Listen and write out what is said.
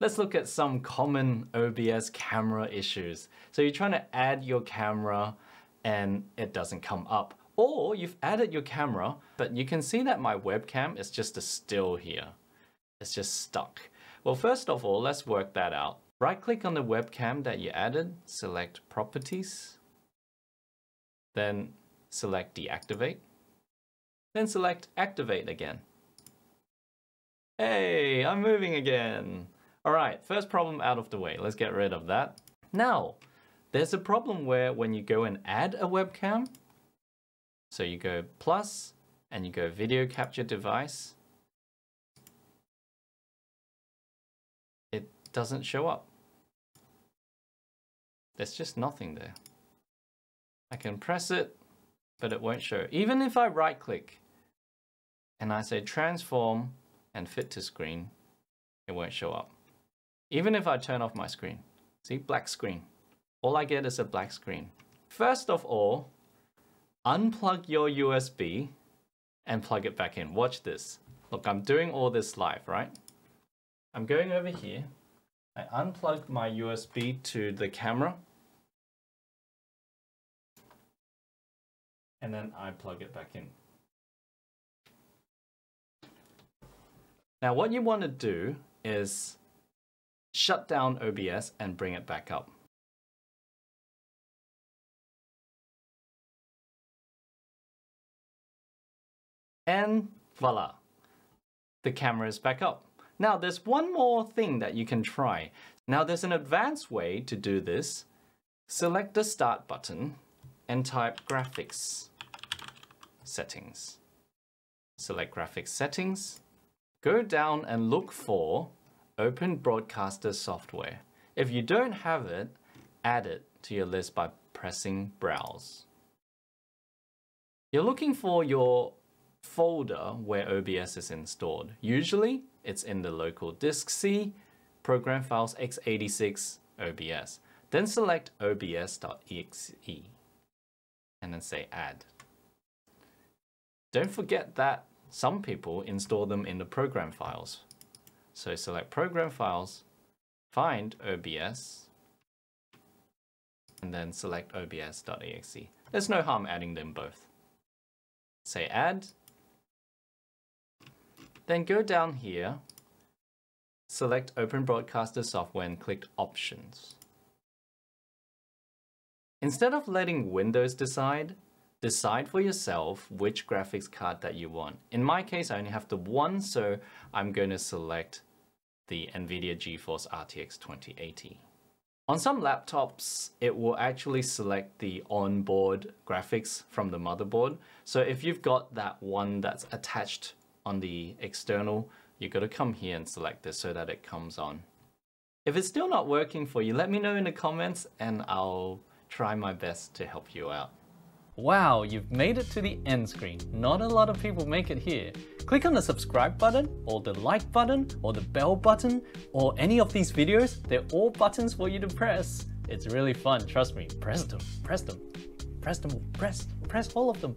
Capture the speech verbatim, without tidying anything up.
Let's look at some common O B S camera issues. So you're trying to add your camera and it doesn't come up. Or you've added your camera, but you can see that my webcam is just a still here. It's just stuck. Well, first of all, let's work that out. Right click on the webcam that you added, select Properties, then select Deactivate, then select Activate again. Hey, I'm moving again. All right, first problem out of the way. Let's get rid of that. Now, there's a problem where when you go and add a webcam, so you go plus and you go video capture device, it doesn't show up. There's just nothing there. I can press it, but it won't show. Even if I right click and I say transform and fit to screen, it won't show up. Even if I turn off my screen, see, black screen. All I get is a black screen. First of all, unplug your U S B and plug it back in. Watch this. Look, I'm doing all this live, right? I'm going over here. I unplug my U S B to the camera. And then I plug it back in. Now what you want to do is shut down O B S and bring it back up. And voila, the camera is back up. Now there's one more thing that you can try. Now there's an advanced way to do this. Select the start button and type graphics settings. Select graphics settings. Go down and look for Open Broadcaster Software. If you don't have it, add it to your list by pressing Browse. You're looking for your folder where O B S is installed. Usually, it's in the local disk C, Program Files x eighty-six O B S. Then select O B S dot E X E and then say Add. Don't forget that some people install them in the program files. So select Program Files, find O B S, and then select O B S dot E X E. There's no harm adding them both. Say Add. Then go down here, select Open Broadcaster Software and click Options. Instead of letting Windows decide, decide for yourself which graphics card that you want. In my case, I only have the one, so I'm going to select the NVIDIA GeForce R T X twenty eighty. On some laptops, it will actually select the onboard graphics from the motherboard. So if you've got that one that's attached on the external, you've got to come here and select this so that it comes on. If it's still not working for you, let me know in the comments and I'll try my best to help you out. Wow, you've made it to the end screen. Not a lot of people make it here. Click on the subscribe button, or the like button, or the bell button, or any of these videos. They're all buttons for you to press. It's really fun, trust me. Press them, press them, press them, press, press all of them.